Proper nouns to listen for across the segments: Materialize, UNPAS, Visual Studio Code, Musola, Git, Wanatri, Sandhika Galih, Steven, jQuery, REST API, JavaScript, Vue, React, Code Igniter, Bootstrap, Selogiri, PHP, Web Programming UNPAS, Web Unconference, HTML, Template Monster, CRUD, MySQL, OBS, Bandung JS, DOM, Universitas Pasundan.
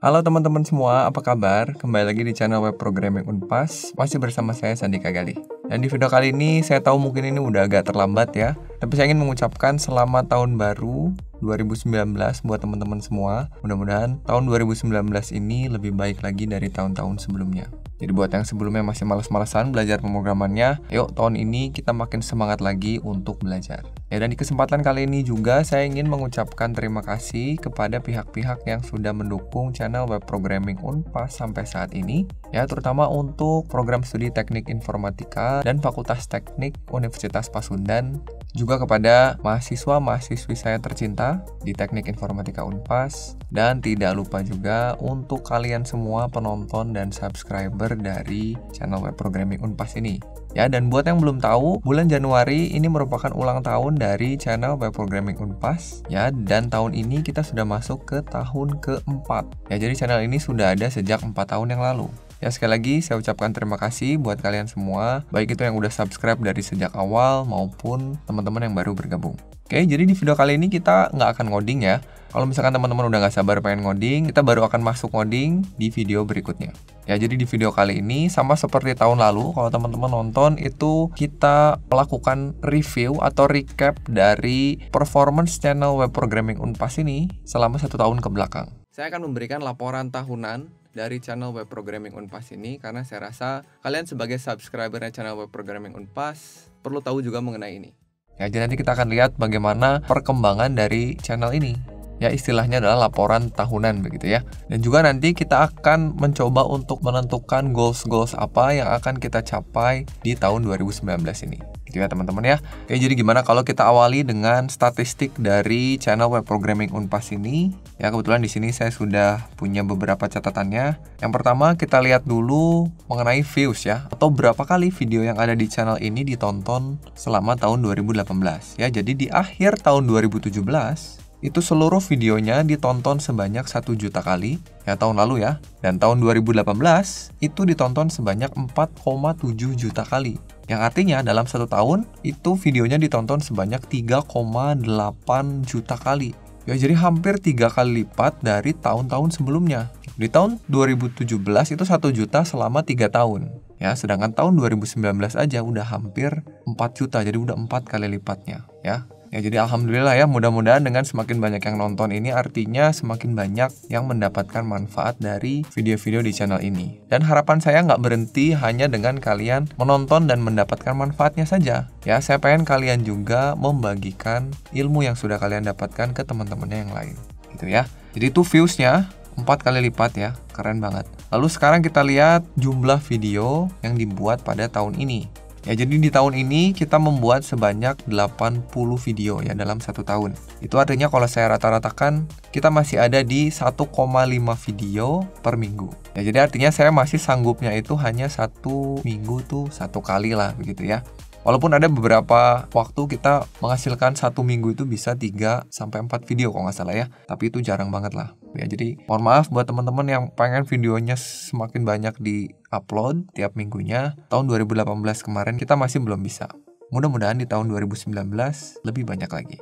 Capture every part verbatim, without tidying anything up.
Halo teman-teman semua, apa kabar? Kembali lagi di channel Web Programming UNPAS, masih bersama saya Sandhika Galih. Dan di video kali ini, saya tahu mungkin ini udah agak terlambat ya, tapi saya ingin mengucapkan selamat tahun baru dua ribu sembilan belas buat teman-teman semua. Mudah-mudahan tahun dua ribu sembilan belas ini lebih baik lagi dari tahun-tahun sebelumnya. Jadi buat yang sebelumnya masih males-malesan belajar pemrogramannya, yuk tahun ini kita makin semangat lagi untuk belajar. Ya, dan di kesempatan kali ini juga saya ingin mengucapkan terima kasih kepada pihak-pihak yang sudah mendukung channel Web Programming UNPAS sampai saat ini. Ya, terutama untuk program studi Teknik Informatika dan Fakultas Teknik Universitas Pasundan. Juga kepada mahasiswa-mahasiswi saya tercinta di Teknik Informatika UNPAS. Dan tidak lupa juga untuk kalian semua penonton dan subscriber dari channel Web Programming UNPAS ini. Ya, dan buat yang belum tahu, bulan Januari ini merupakan ulang tahun dari channel Web Programming UNPAS. Ya, dan tahun ini kita sudah masuk ke tahun keempat. Ya, jadi channel ini sudah ada sejak empat tahun yang lalu. Ya, sekali lagi saya ucapkan terima kasih buat kalian semua, baik itu yang udah subscribe dari sejak awal maupun teman-teman yang baru bergabung. Oke, jadi di video kali ini kita nggak akan ngoding ya. Kalau misalkan teman-teman udah nggak sabar pengen ngoding, kita baru akan masuk ngoding di video berikutnya. Ya, jadi di video kali ini sama seperti tahun lalu, kalau teman-teman nonton itu kita melakukan review atau recap dari performance channel Web Programming UNPAS ini selama satu tahun ke belakang. Saya akan memberikan laporan tahunan dari channel Web Programming UNPAS ini, karena saya rasa kalian sebagai subscribernya channel Web Programming UNPAS perlu tahu juga mengenai ini. Ya, jadi nanti kita akan lihat bagaimana perkembangan dari channel ini. Ya, istilahnya adalah laporan tahunan begitu ya. Dan juga nanti kita akan mencoba untuk menentukan goals-goals apa yang akan kita capai di tahun dua ribu sembilan belas ini. Gitu ya teman-teman ya. Oke, jadi gimana kalau kita awali dengan statistik dari channel Web Programming UNPAS ini? Ya, kebetulan di sini saya sudah punya beberapa catatannya. Yang pertama kita lihat dulu mengenai views ya, atau berapa kali video yang ada di channel ini ditonton selama tahun dua ribu delapan belas. Ya, jadi di akhir tahun dua ribu tujuh belas itu seluruh videonya ditonton sebanyak satu juta kali, ya tahun lalu ya. Dan tahun dua ribu delapan belas itu ditonton sebanyak empat koma tujuh juta kali. Yang artinya dalam satu tahun itu videonya ditonton sebanyak tiga koma delapan juta kali. Ya, jadi hampir tiga kali lipat dari tahun-tahun sebelumnya. Di tahun dua ribu tujuh belas itu satu juta selama tiga tahun. Ya, sedangkan tahun dua ribu sembilan belas aja udah hampir empat juta, jadi udah empat kali lipatnya ya. Ya, jadi alhamdulillah ya, mudah-mudahan dengan semakin banyak yang nonton ini artinya semakin banyak yang mendapatkan manfaat dari video-video di channel ini. Dan harapan saya nggak berhenti hanya dengan kalian menonton dan mendapatkan manfaatnya saja. Ya, saya pengen kalian juga membagikan ilmu yang sudah kalian dapatkan ke teman-temannya yang lain. Gitu ya. Jadi itu viewsnya empat kali lipat ya, keren banget. Lalu sekarang kita lihat jumlah video yang dibuat pada tahun ini. Ya, jadi di tahun ini kita membuat sebanyak delapan puluh video ya dalam satu tahun. Itu artinya kalau saya rata-ratakan kita masih ada di satu koma lima video per minggu. Ya, jadi artinya saya masih sanggupnya itu hanya satu minggu tuh satu kali lah begitu ya. Walaupun ada beberapa waktu kita menghasilkan satu minggu itu bisa tiga sampai empat video kalau nggak salah ya. Tapi itu jarang banget lah. Ya, jadi mohon maaf buat teman-teman yang pengen videonya semakin banyak di-upload tiap minggunya. Tahun dua ribu delapan belas kemarin kita masih belum bisa. Mudah-mudahan di tahun dua ribu sembilan belas lebih banyak lagi.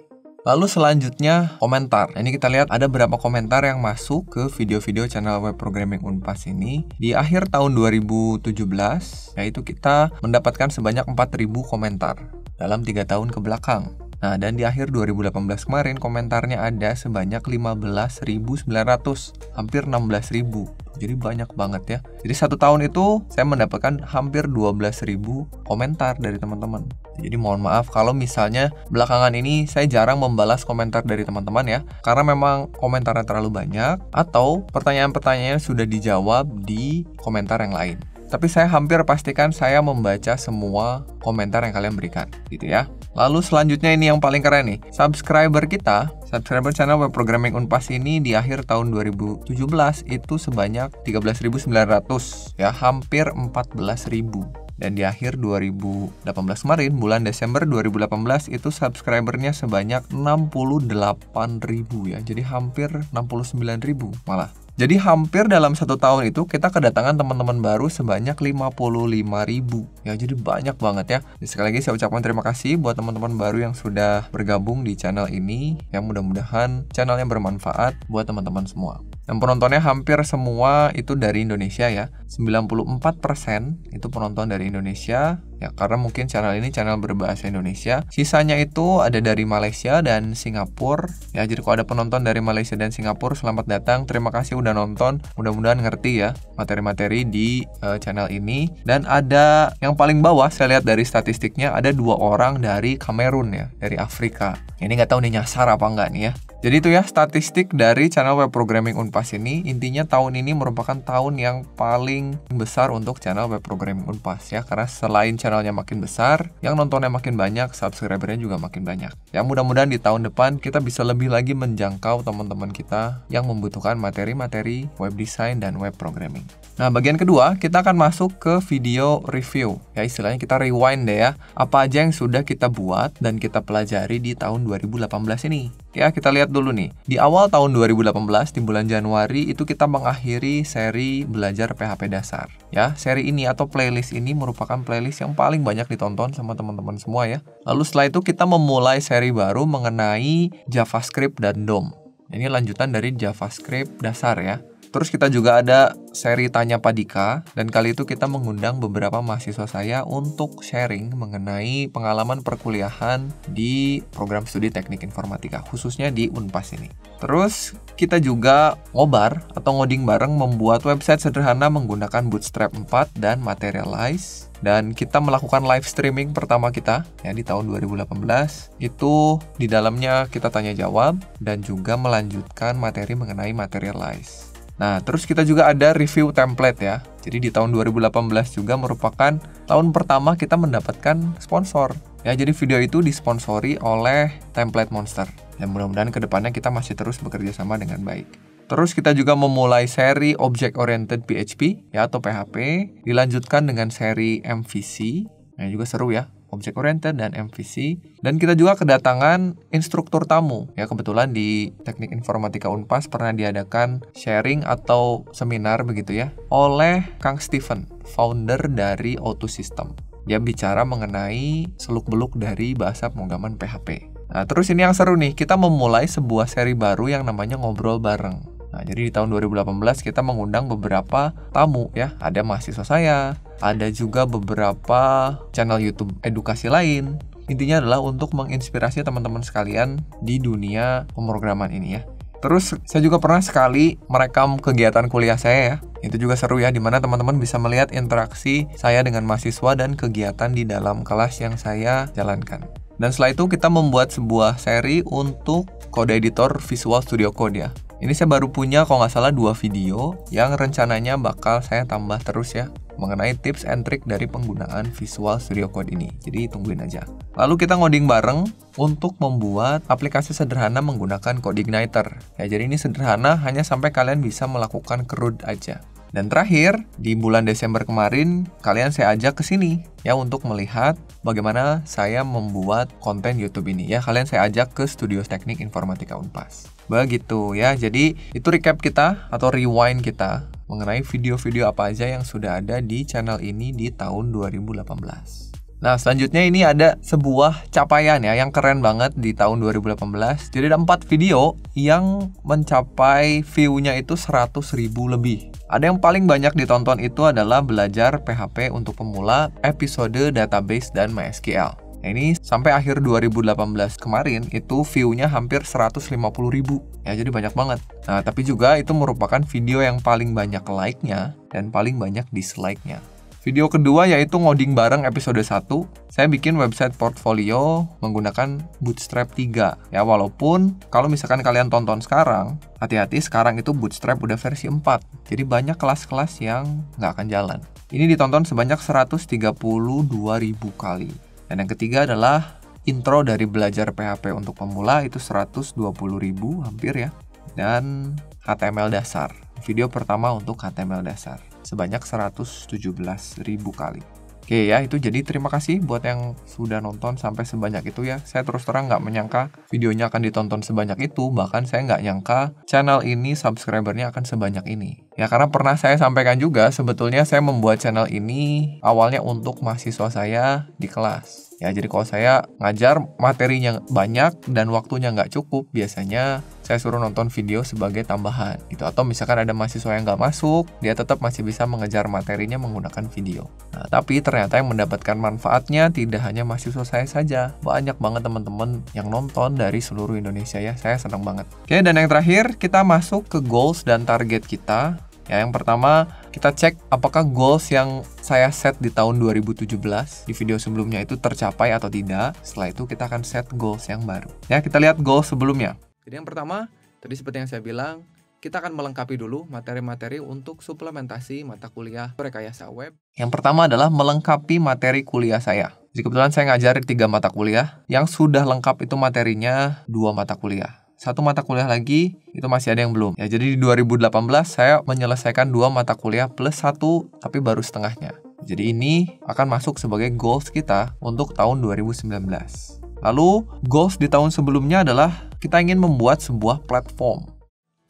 Lalu selanjutnya komentar. Nah, ini kita lihat ada berapa komentar yang masuk ke video-video channel Web Programming UNPAS ini. Di akhir tahun dua ribu tujuh belas, yaitu kita mendapatkan sebanyak empat ribu komentar dalam tiga tahun ke belakang. Nah, dan di akhir dua ribu delapan belas kemarin komentarnya ada sebanyak lima belas ribu sembilan ratus, hampir enam belas ribu. Jadi banyak banget ya. Jadi satu tahun itu saya mendapatkan hampir dua belas ribu komentar dari teman-teman. Jadi mohon maaf kalau misalnya belakangan ini saya jarang membalas komentar dari teman-teman ya, karena memang komentarnya terlalu banyak atau pertanyaan-pertanyaan sudah dijawab di komentar yang lain. Tapi saya hampir pastikan saya membaca semua komentar yang kalian berikan gitu ya. Lalu selanjutnya ini yang paling keren nih. Subscriber kita, subscriber channel Web Programming UNPAS ini di akhir tahun dua ribu tujuh belas itu sebanyak tiga belas ribu sembilan ratus ya, hampir empat belas ribu. Dan di akhir dua ribu delapan belas kemarin, bulan Desember dua ribu delapan belas itu subscribernya sebanyak enam puluh delapan ribu ya. Jadi hampir enam puluh sembilan ribu malah. Jadi hampir dalam satu tahun itu kita kedatangan teman-teman baru sebanyak lima puluh lima ribu. Ya, jadi banyak banget ya. Sekali lagi saya ucapkan terima kasih buat teman-teman baru yang sudah bergabung di channel ini. Yang mudah-mudahan channelnya bermanfaat buat teman-teman semua. Dan penontonnya hampir semua itu dari Indonesia ya. sembilan puluh empat persen itu penonton dari Indonesia. Ya, karena mungkin channel ini channel berbahasa Indonesia. Sisanya itu ada dari Malaysia dan Singapura. Ya, jadi kalau ada penonton dari Malaysia dan Singapura, selamat datang. Terima kasih udah nonton. Mudah-mudahan ngerti ya materi-materi di uh, channel ini. Dan ada yang paling bawah, saya lihat dari statistiknya ada dua orang dari Kamerun ya, dari Afrika. Ini nggak tahu nih nyasar apa nggak nih ya. Jadi itu ya statistik dari channel Web Programming UNPAS ini. Intinya tahun ini merupakan tahun yang paling besar untuk channel Web Programming UNPAS ya. Karena selain channelnya makin besar, yang nontonnya makin banyak, subscribernya juga makin banyak. Ya mudah-mudahan di tahun depan kita bisa lebih lagi menjangkau teman-teman kita yang membutuhkan materi-materi web design dan web programming. Nah bagian kedua kita akan masuk ke video review. Ya istilahnya kita rewind deh ya. Apa aja yang sudah kita buat dan kita pelajari di tahun dua ribu delapan belas ini. Ya kita lihat dulu nih. Di awal tahun dua ribu delapan belas di bulan Januari itu kita mengakhiri seri belajar P H P dasar. Ya seri ini atau playlist ini merupakan playlist yang paling banyak ditonton sama teman-teman semua ya. Lalu setelah itu kita memulai seri baru mengenai JavaScript dan D O M. Ini lanjutan dari JavaScript dasar ya. Terus kita juga ada seri Tanya Pak Dika, dan kali itu kita mengundang beberapa mahasiswa saya untuk sharing mengenai pengalaman perkuliahan di program studi teknik informatika, khususnya di UNPAS ini. Terus kita juga ngobar atau ngoding bareng membuat website sederhana menggunakan Bootstrap empat dan Materialize. Dan kita melakukan live streaming pertama kita ya di tahun dua ribu delapan belas. Itu di dalamnya kita tanya jawab dan juga melanjutkan materi mengenai Materialize. Nah, terus kita juga ada review template ya. Jadi di tahun dua ribu delapan belas juga merupakan tahun pertama kita mendapatkan sponsor. Ya, jadi video itu disponsori oleh Template Monster. Dan mudah-mudahan kedepannya kita masih terus bekerja sama dengan baik. Terus kita juga memulai seri Object Oriented P H P ya atau P H P, dilanjutkan dengan seri M V C. Nah, juga seru ya, Object Oriented dan M V C. Dan kita juga kedatangan instruktur tamu. Ya, kebetulan di Teknik Informatika UNPAS pernah diadakan sharing atau seminar begitu ya oleh Kang Steven, founder dari O two System. Dia bicara mengenai seluk-beluk dari bahasa pemrograman P H P. Nah, terus ini yang seru nih, kita memulai sebuah seri baru yang namanya Ngobrol Bareng. Nah, jadi di tahun dua ribu delapan belas kita mengundang beberapa tamu ya. Ada mahasiswa saya, ada juga beberapa channel YouTube edukasi lain. Intinya adalah untuk menginspirasi teman-teman sekalian di dunia pemrograman ini ya. Terus saya juga pernah sekali merekam kegiatan kuliah saya ya. Itu juga seru ya, dimana teman-teman bisa melihat interaksi saya dengan mahasiswa dan kegiatan di dalam kelas yang saya jalankan. Dan setelah itu kita membuat sebuah seri untuk Code Editor Visual Studio Code ya. Ini saya baru punya kalau nggak salah dua video yang rencananya bakal saya tambah terus ya, mengenai tips and trick dari penggunaan Visual Studio Code ini. Jadi tungguin aja. Lalu kita ngoding bareng untuk membuat aplikasi sederhana menggunakan Code Igniter. Ya, jadi ini sederhana hanya sampai kalian bisa melakukan CRUD aja. Dan terakhir, di bulan Desember kemarin, kalian saya ajak ke sini ya untuk melihat bagaimana saya membuat konten YouTube ini ya. Kalian saya ajak ke Studio Teknik Informatika UNPAS. Begitu ya, jadi itu recap kita atau rewind kita mengenai video-video apa aja yang sudah ada di channel ini di tahun dua ribu delapan belas. Nah, selanjutnya ini ada sebuah capaian ya yang keren banget di tahun dua ribu delapan belas. Jadi ada empat video yang mencapai view-nya itu seratus ribu lebih. Ada yang paling banyak ditonton itu adalah Belajar P H P untuk Pemula, episode Database dan MySQL. Nah, ini sampai akhir dua ribu delapan belas kemarin itu view-nya hampir seratus lima puluh ribu. Ya, jadi banyak banget. Nah, tapi juga itu merupakan video yang paling banyak like-nya dan paling banyak dislike-nya. Video kedua yaitu Ngoding Bareng episode satu. Saya bikin website portfolio menggunakan Bootstrap tiga. Ya, walaupun kalau misalkan kalian tonton sekarang, hati-hati sekarang itu Bootstrap udah versi empat. Jadi banyak kelas-kelas yang nggak akan jalan. Ini ditonton sebanyak seratus tiga puluh dua ribu kali. Dan yang ketiga adalah intro dari Belajar P H P untuk Pemula itu seratus dua puluh ribu hampir ya. Dan H T M L dasar. Video pertama untuk H T M L dasar sebanyak seratus tujuh belas ribu kali. Oke ya, itu jadi terima kasih buat yang sudah nonton sampai sebanyak itu ya. Saya terus terang nggak menyangka videonya akan ditonton sebanyak itu. Bahkan saya nggak nyangka channel ini subscribernya akan sebanyak ini. Ya karena pernah saya sampaikan juga, sebetulnya saya membuat channel ini awalnya untuk mahasiswa saya di kelas. Ya, jadi kalau saya ngajar materinya banyak dan waktunya nggak cukup, biasanya saya suruh nonton video sebagai tambahan gitu. Atau misalkan ada mahasiswa yang nggak masuk, dia tetap masih bisa mengejar materinya menggunakan video. Nah, tapi ternyata yang mendapatkan manfaatnya tidak hanya mahasiswa saya saja, banyak banget teman-teman yang nonton dari seluruh Indonesia ya, saya senang banget. Oke, dan yang terakhir kita masuk ke goals dan target kita. Ya, yang pertama kita cek apakah goals yang saya set di tahun dua ribu tujuh belas di video sebelumnya itu tercapai atau tidak. Setelah itu kita akan set goals yang baru. Ya, kita lihat goals sebelumnya. Jadi yang pertama, tadi seperti yang saya bilang, kita akan melengkapi dulu materi-materi untuk suplementasi mata kuliah Rekayasa Web. Yang pertama adalah melengkapi materi kuliah saya. Jadi kebetulan saya ngajar tiga mata kuliah, yang sudah lengkap itu materinya dua mata kuliah. Satu mata kuliah lagi, itu masih ada yang belum. Ya, jadi di dua ribu delapan belas saya menyelesaikan dua mata kuliah plus satu, tapi baru setengahnya. Jadi ini akan masuk sebagai goals kita untuk tahun dua ribu sembilan belas. Lalu, goals di tahun sebelumnya adalah kita ingin membuat sebuah platform.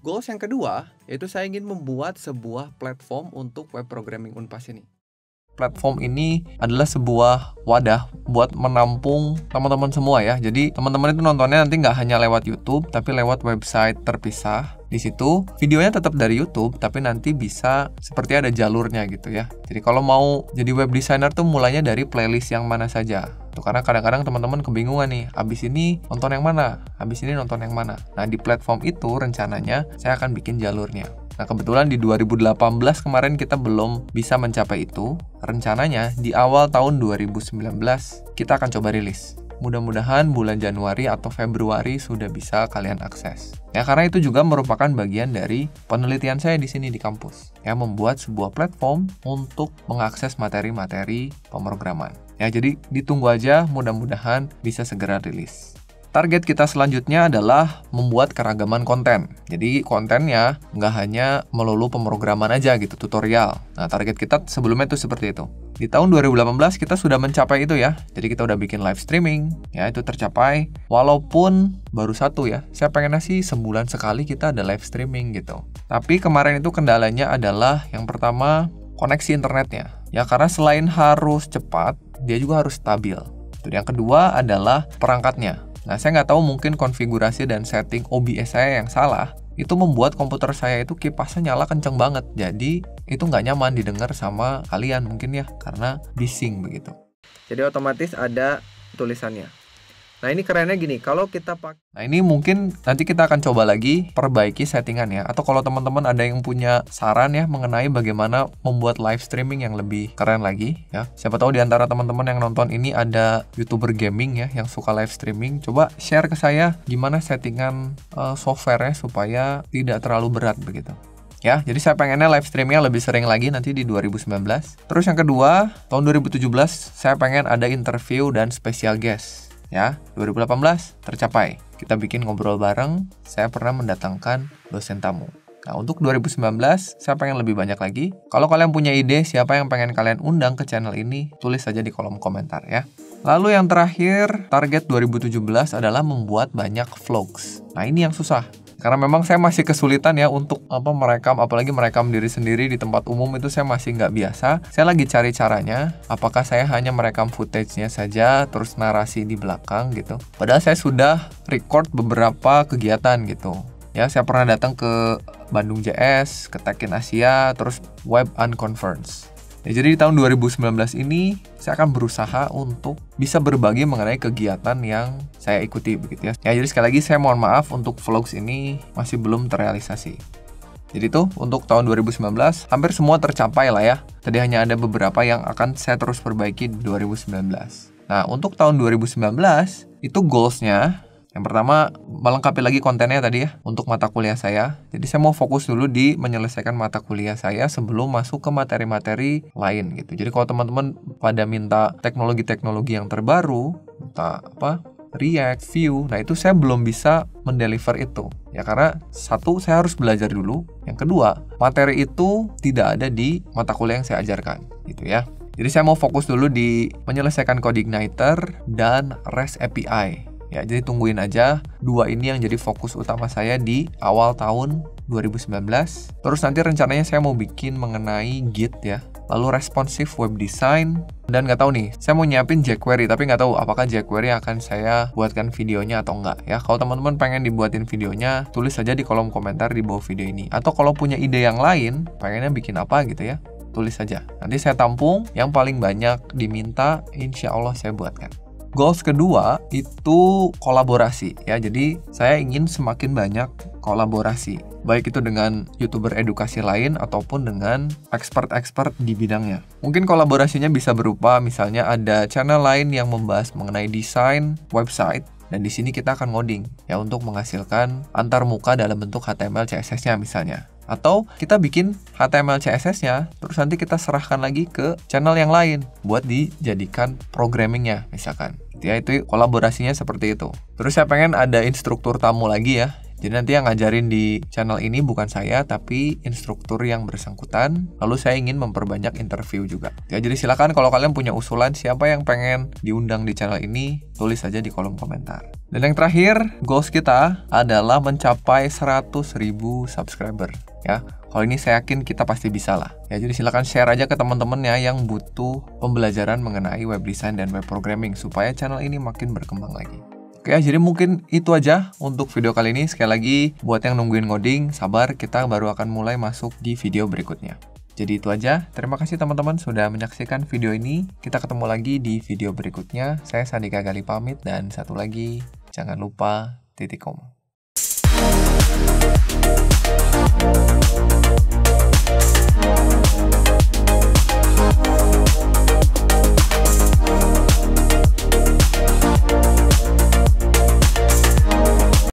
Goals yang kedua, yaitu saya ingin membuat sebuah platform untuk web programming UNPAS ini. Platform ini adalah sebuah wadah buat menampung teman-teman semua ya. Jadi teman-teman itu nontonnya nanti nggak hanya lewat YouTube, tapi lewat website terpisah. Di situ videonya tetap dari YouTube, tapi nanti bisa seperti ada jalurnya gitu ya. Jadi kalau mau jadi web designer tuh mulainya dari playlist yang mana saja. Tuh, karena kadang-kadang teman-teman kebingungan nih, abis ini nonton yang mana, abis ini nonton yang mana. Nah, di platform itu rencananya saya akan bikin jalurnya. Nah, kebetulan di dua ribu delapan belas kemarin kita belum bisa mencapai itu. Rencananya di awal tahun dua ribu sembilan belas kita akan coba rilis. Mudah-mudahan bulan Januari atau Februari sudah bisa kalian akses. Ya, karena itu juga merupakan bagian dari penelitian saya di sini di kampus. Ya, membuat sebuah platform untuk mengakses materi-materi pemrograman. Ya, jadi ditunggu aja, mudah-mudahan bisa segera rilis. Target kita selanjutnya adalah membuat keragaman konten. Jadi kontennya nggak hanya melulu pemrograman aja gitu, tutorial. Nah, target kita sebelumnya itu seperti itu. Di tahun dua ribu delapan belas kita sudah mencapai itu ya. Jadi kita udah bikin live streaming, ya itu tercapai. Walaupun baru satu ya, saya pengennya sih sebulan sekali kita ada live streaming gitu. Tapi kemarin itu kendalanya adalah yang pertama koneksi internetnya. Ya, karena selain harus cepat, dia juga harus stabil. Yang kedua adalah perangkatnya. Nah, saya nggak tahu mungkin konfigurasi dan setting O B S saya yang salah, itu membuat komputer saya itu kipasnya nyala kenceng banget. Jadi, itu nggak nyaman didengar sama kalian mungkin ya, karena bising begitu. Jadi, otomatis ada tulisannya. Nah, ini kerennya gini, kalau kita pakai... Nah, ini mungkin nanti kita akan coba lagi perbaiki settingannya. Atau kalau teman-teman ada yang punya saran ya mengenai bagaimana membuat live streaming yang lebih keren lagi ya. Siapa tahu di antara teman-teman yang nonton ini ada YouTuber gaming ya yang suka live streaming. Coba share ke saya gimana settingan uh, softwarenya supaya tidak terlalu berat begitu. Ya, jadi saya pengennya live streamingnya lebih sering lagi nanti di dua ribu sembilan belas. Terus yang kedua, tahun dua ribu tujuh belas saya pengen ada interview dan special guest. Ya, dua ribu delapan belas tercapai. Kita bikin ngobrol bareng, saya pernah mendatangkan dosen tamu. Nah, untuk dua ribu sembilan belas, saya pengen lebih banyak lagi. Kalau kalian punya ide siapa yang pengen kalian undang ke channel ini, tulis saja di kolom komentar ya. Lalu yang terakhir, target dua ribu tujuh belas adalah membuat banyak vlogs. Nah, ini yang susah. Karena memang saya masih kesulitan ya untuk apa merekam, apalagi merekam diri sendiri di tempat umum itu saya masih nggak biasa. Saya lagi cari caranya, apakah saya hanya merekam footage-nya saja, terus narasi di belakang gitu. Padahal saya sudah record beberapa kegiatan gitu. Ya, saya pernah datang ke Bandung J S, ke Techin Asia, terus Web Unconference. Ya, jadi di tahun dua ribu sembilan belas ini saya akan berusaha untuk bisa berbagi mengenai kegiatan yang saya ikuti begitu ya. Ya, jadi sekali lagi saya mohon maaf untuk vlogs ini masih belum terrealisasi. Jadi tuh untuk tahun dua ribu sembilan belas hampir semua tercapai lah ya. Tadi hanya ada beberapa yang akan saya terus perbaiki di dua ribu sembilan belas. Nah, untuk tahun dua ribu sembilan belas itu goals-nya yang pertama melengkapi lagi kontennya tadi ya untuk mata kuliah saya. Jadi saya mau fokus dulu di menyelesaikan mata kuliah saya sebelum masuk ke materi-materi lain gitu. Jadi kalau teman-teman pada minta teknologi-teknologi yang terbaru, minta apa? React, Vue. Nah, itu saya belum bisa mendeliver itu. Ya, karena satu, saya harus belajar dulu. Yang kedua, materi itu tidak ada di mata kuliah yang saya ajarkan gitu ya. Jadi saya mau fokus dulu di menyelesaikan Code Igniter dan REST A P I. Ya, jadi tungguin aja dua ini yang jadi fokus utama saya di awal tahun dua ribu sembilan belas. Terus nanti rencananya saya mau bikin mengenai Git ya. lalu responsive web design, dan nggak tahu nih, saya mau nyiapin jQuery, tapi nggak tahu apakah jQuery akan saya buatkan videonya atau nggak ya. Kalau teman-teman pengen dibuatin videonya, tulis saja di kolom komentar di bawah video ini. Atau kalau punya ide yang lain, pengennya bikin apa gitu ya, tulis saja. Nanti saya tampung yang paling banyak diminta, insya Allah saya buatkan. Goals kedua itu kolaborasi ya, jadi saya ingin semakin banyak kolaborasi, baik itu dengan YouTuber edukasi lain ataupun dengan expert-expert di bidangnya. Mungkin kolaborasinya bisa berupa misalnya ada channel lain yang membahas mengenai desain website, dan di sini kita akan ngoding ya untuk menghasilkan antarmuka dalam bentuk H T M L C S S-nya misalnya. Atau kita bikin H T M L C S S-nya, terus nanti kita serahkan lagi ke channel yang lain buat dijadikan programming-nya misalkan. Ya, itu kolaborasinya seperti itu. Terus saya pengen ada instruktur tamu lagi ya. Jadi nanti yang ngajarin di channel ini bukan saya, tapi instruktur yang bersangkutan. Lalu saya ingin memperbanyak interview juga. Ya, jadi silakan kalau kalian punya usulan siapa yang pengen diundang di channel ini, tulis aja di kolom komentar. Dan yang terakhir, goals kita adalah mencapai seratus ribu subscriber. Ya, kalau ini saya yakin kita pasti bisa lah. Ya, jadi silakan share aja ke teman-temannya yang butuh pembelajaran mengenai web design dan web programming supaya channel ini makin berkembang lagi. Oke, jadi mungkin itu aja untuk video kali ini. Sekali lagi, buat yang nungguin ngoding, sabar, kita baru akan mulai masuk di video berikutnya. Jadi itu aja, terima kasih teman-teman sudah menyaksikan video ini. Kita ketemu lagi di video berikutnya. Saya Sandhika Galih pamit, dan satu lagi, jangan lupa titik koma.